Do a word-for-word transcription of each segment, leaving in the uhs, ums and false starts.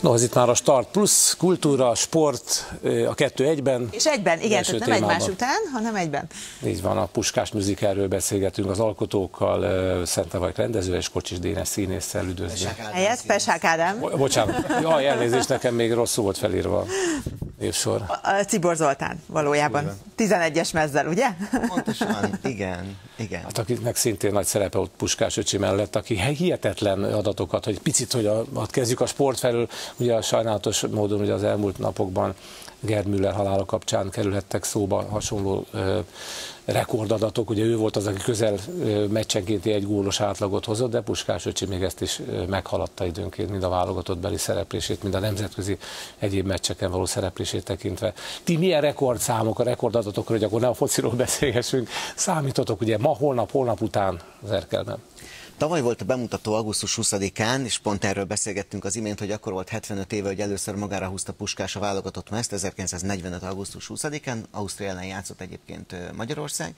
No, az itt már a Start Plusz, kultúra, sport, a kettő egyben. És egyben, igen, tehát nem egymás után, hanem egyben. Így van, a Puskás műzikáról beszélgetünk az alkotókkal, Szente Vajk rendező és Kocsis Dénes színésszel üdvözlünk. Helyett Pesák Ádám. Bo bocsánat, jaj, elnézést, nekem még rosszul volt felírva évsor. A, a Czibor Zoltán valójában, tizenegyes mezzel, ugye? Pontosan, igen, igen. Hát akinek szintén nagy szerepe ott Puskás öcsi mellett, aki hihetetlen adatokat, hogy picit, hogy a, hát kezdjük a sport felől. Ugye a sajnálatos módon ugye az elmúlt napokban Gerd Müller halála kapcsán kerülhettek szóba hasonló ö, rekordadatok. Ugye ő volt az, aki közel ö, meccsenkénti egy gólos átlagot hozott, de Puskás öcsi még ezt is ö, meghaladta időnként, mind a válogatott beli szereplését, mind a nemzetközi egyéb meccseken való szereplését tekintve. Ti milyen rekordszámok, a rekordadatokra, hogy akkor ne a fociról beszélgessünk, számítotok ugye ma, holnap, holnap után az Erkelben? Tavaly volt a bemutató augusztus huszadikán, és pont erről beszélgettünk az imént, hogy akkor volt hetvenöt éve, hogy először magára húzta Puskás a válogatott mezt, ezerkilencszáznegyvenöt. augusztus huszadikán, Ausztria ellen játszott egyébként Magyarország,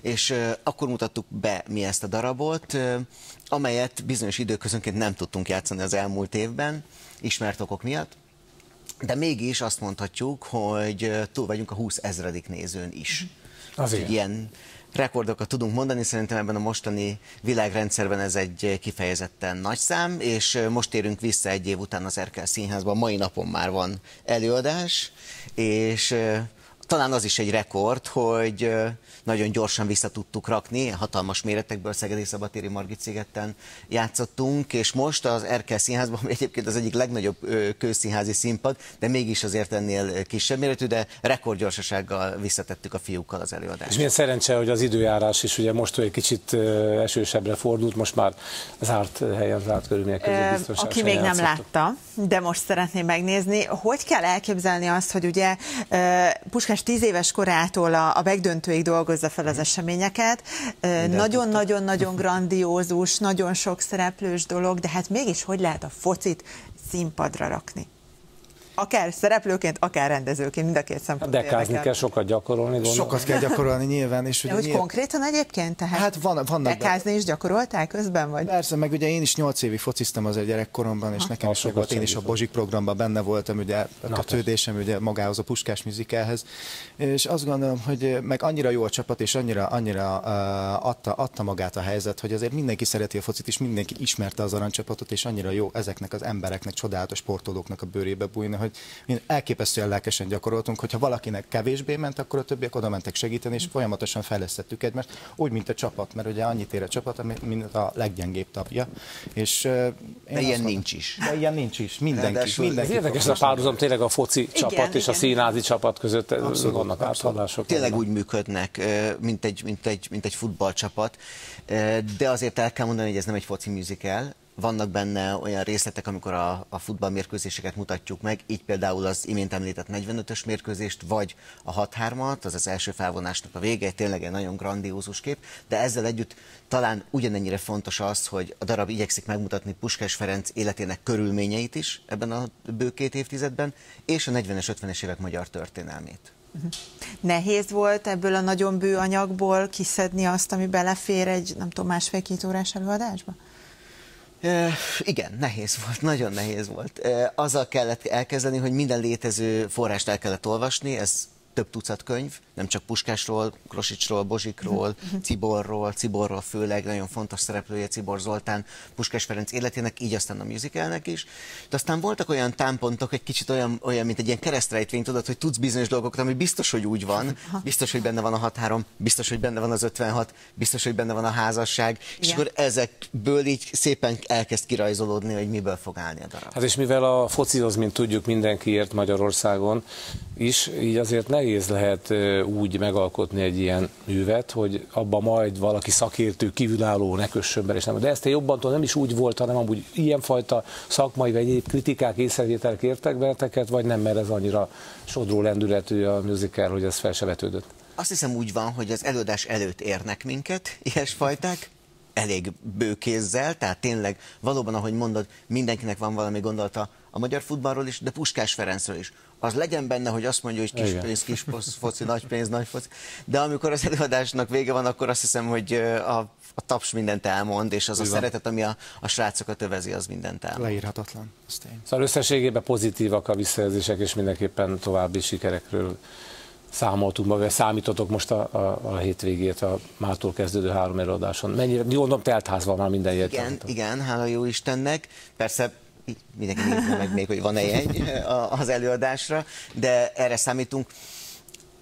és akkor mutattuk be mi ezt a darabot, amelyet bizonyos időközönként nem tudtunk játszani az elmúlt évben, ismert okok miatt, de mégis azt mondhatjuk, hogy túl vagyunk a húszezredik nézőn is. Azért. Ilyen rekordokat tudunk mondani, szerintem ebben a mostani világrendszerben ez egy kifejezetten nagy szám, és most érünk vissza egy év után az Erkel Színházban, mai napon már van előadás, és talán az is egy rekord, hogy nagyon gyorsan vissza tudtuk rakni, hatalmas méretekből Szeged Szabatéri Margit szigeten játszottunk, és most az Erkel Színházban, ami egyébként az egyik legnagyobb kőszínházi színpad, de mégis azért ennél kisebb méretű, de rekordgyorsasággal visszatettük a fiúkkal az előadást. És milyen szerencse, hogy az időjárás is ugye most egy kicsit esősebbre fordult, most már zárt helyen, zárt körülmények között biztonságosan. Aki még nem látta, de most szeretném megnézni, hogy kell elképzelni azt, hogy ugye Puskás tíz éves korától a megdöntőig dolgozza fel az eseményeket. Nagyon-nagyon-nagyon grandiózus, nagyon sok szereplős dolog, de hát mégis hogy lehet a focit színpadra rakni? Akár szereplőként, akár rendezőként, mind a két szempontból. Dekázni kell, sokat gyakorolni. Gondolom. Sokat kell gyakorolni, nyilván. És ugye, hogy nyilván... konkrétan egyébként? Tehát hát van, vannak dekázni be. Is gyakorolták közben? Vagy? Persze, meg ugye én is nyolc évig fociztam azért gyerekkoromban, ha. és nekem ha, is volt, én is a Bozsik programban benne voltam, ugye a kötődésem ugye magához, a Puskás műzikálhez. És azt gondolom, hogy meg annyira jó a csapat, és annyira, annyira uh, adta, adta magát a helyzet, hogy azért mindenki szereti a focit, és mindenki ismerte az aranycsapatot, és annyira jó ezeknek az embereknek, csodálatos sportolóknak a bőrébe bújni, hogy elképesztően lelkesen gyakoroltunk, hogyha valakinek kevésbé ment, akkor a többiek oda mentek segíteni, és folyamatosan fejlesztettük egymást, úgy, mint a csapat, mert ugye annyit ér a csapat, mint a leggyengébb tagja. És, uh, én de ilyen mondom, nincs is. De ilyen nincs is. Mindenki. mindenki érdekes a párhuzam tényleg a foci igen, csapat igen. és a színházi csapat között abszolút, vannak áthallások. Tényleg vannak. Úgy működnek, mint egy, mint egy, mint egy futballcsapat, de azért el kell mondani, hogy ez nem egy foci musical. Vannak benne olyan részletek, amikor a, a futballmérkőzéseket mutatjuk meg, így például az imént említett negyvenötös mérkőzést, vagy a hat hármat, az az első felvonásnak a vége, tényleg egy nagyon grandiózus kép, de ezzel együtt talán ugyanennyire fontos az, hogy a darab igyekszik megmutatni Puskás Ferenc életének körülményeit is ebben a bő két évtizedben, és a negyvenes, ötvenes évek magyar történelmét. Nehéz volt ebből a nagyon bő anyagból kiszedni azt, ami belefér egy, nem tudom, másfél-két órás előadásba? Igen, nehéz volt, nagyon nehéz volt. Azzal kellett elkezdeni, hogy minden létező forrást el kellett olvasni, ez több tucat könyv, nem csak Puskásról, Krosicsról, Bozsikról, Ciborról, Ciborról főleg, nagyon fontos szereplője Czibor Zoltán, Puskás Ferenc életének, így aztán a musicalnek is. De aztán voltak olyan támpontok, egy kicsit olyan, olyan mint egy ilyen keresztrejtvény, tudod, hogy tudsz bizonyos dolgokat, ami biztos, hogy úgy van, biztos, hogy benne van a hat három, biztos, hogy benne van az ötvenhat, biztos, hogy benne van a házasság, igen. És akkor ezekből így szépen elkezd kirajzolódni, hogy miből fog állni a darab. Hát és mivel a foci az, mint tudjuk, mindenkiért Magyarországon is, így azért ne Nehéz lehet úgy megalkotni egy ilyen művet, hogy abba majd valaki szakértő, kívülálló ne kössön bele, és nem. De ezt jobban tudom, nem is úgy volt, hanem amúgy ilyenfajta szakmai vagy egyéb kritikák, észrevételek értek benneteket, vagy nem, mert ez annyira sodró lendületű a musical, hogy ez fel se vetődött. Azt hiszem úgy van, hogy az előadás előtt érnek minket ilyesfajták, elég bőkézzel, tehát tényleg valóban, ahogy mondod, mindenkinek van valami gondolata a magyar futballról is, de Puskás Ferencről is. Az legyen benne, hogy azt mondja, hogy kis Igen. pénz, kis foci, nagy pénz, nagy foci. De amikor az előadásnak vége van, akkor azt hiszem, hogy a, a taps mindent elmond, és az Úgy a van. szeretet, ami a, a srácokat övezi, az mindent elmond. Leírhatatlan. Szóval összességében pozitívak a visszajelzések, és mindenképpen további sikerekről számoltunk, vagy számítotok most a, a, a hétvégét, a mától kezdődő három előadáson. Mennyire, gondolom, teltház van már minden jegy. Igen, igen, hála jó Istennek. Persze mindenki nézze meg még, hogy van-e jegy az előadásra, de erre számítunk.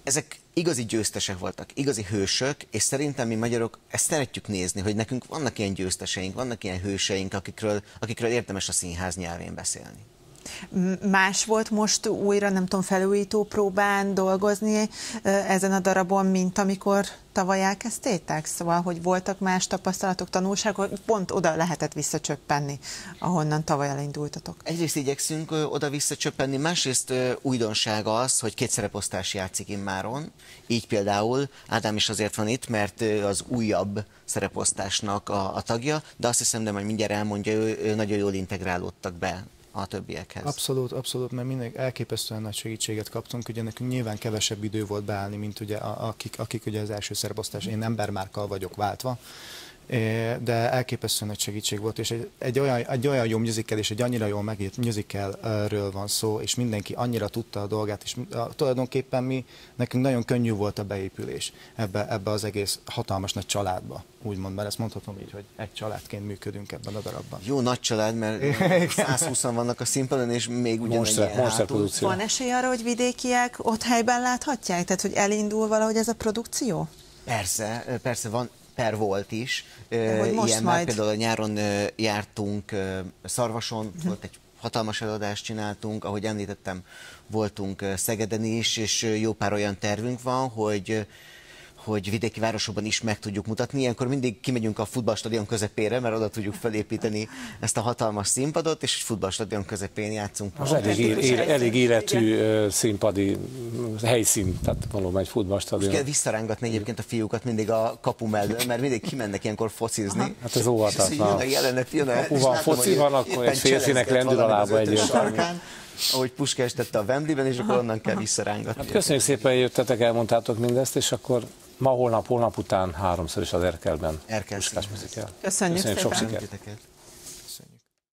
Ezek igazi győztesek voltak, igazi hősök, és szerintem mi magyarok ezt szeretjük nézni, hogy nekünk vannak ilyen győzteseink, vannak ilyen hőseink, akikről, akikről érdemes a színház nyelvén beszélni. Más volt most újra, nem tudom, felújító próbán dolgozni ezen a darabon, mint amikor tavaly elkezdtétek? Szóval, hogy voltak más tapasztalatok, tanulságok, pont oda lehetett visszacsöppenni, ahonnan tavaly elindultatok. Egyrészt igyekszünk oda visszacsöppenni, másrészt újdonság az, hogy két szereposztás játszik immáron, így például Ádám is azért van itt, mert az újabb szereposztásnak a, a tagja, de azt hiszem, de majd mindjárt elmondja, ő, ő nagyon jól integrálódtak be a többiekhez. Abszolút, abszolút, mert mindig elképesztően nagy segítséget kaptunk, ugye nekünk nyilván kevesebb idő volt beállni, mint ugye akik, akik ugye az első szereposztás, én embermárkkal vagyok váltva, de elképesztően nagy segítség volt, és egy, egy, olyan, egy olyan jó musical, és egy annyira jól megírt musicalről van szó, és mindenki annyira tudta a dolgát, és tulajdonképpen mi, nekünk nagyon könnyű volt a beépülés ebbe, ebbe az egész hatalmas nagy családba, úgymond, mert ezt mondhatom így, hogy egy családként működünk ebben a darabban. Jó nagy család, mert százhúszan vannak a színpadon, és még ugyanilyen. Van esély arra, hogy vidékiek ott helyben láthatják? Tehát, hogy elindul valahogy ez a produkció? Persze, persze van. Per volt is. Ilyen már majd. Például a nyáron jártunk Szarvason, uh-huh. volt egy hatalmas előadást csináltunk, ahogy említettem, voltunk Szegeden is, és jó pár olyan tervünk van, hogy, hogy vidéki városokban is meg tudjuk mutatni. Ilyenkor mindig kimegyünk a futballstadion közepére, mert oda tudjuk felépíteni ezt a hatalmas színpadot, és futballstadion közepén játszunk. Az elég, ér, ér, elég életű Igen. színpadi helyszín, tehát valóban egy futballstadion. Most kell visszarángatni egyébként a fiúkat mindig a kapu mellől, mert mindig kimennek ilyenkor focizni. Aha, hát ez óvatatlan. Ha foci van, akkor egy félszínek rendül a lába egyébként. Ahogy Puskás tette a Wembleyben, és akkor onnan kell visszarángatni. Hát köszönjük szépen, hogy jöttetek, elmondtátok mindezt, és akkor ma, holnap, holnap után háromszor is az Erkelben. Erkel Színházban. Köszönjük, köszönjük szépen. Sok sikert.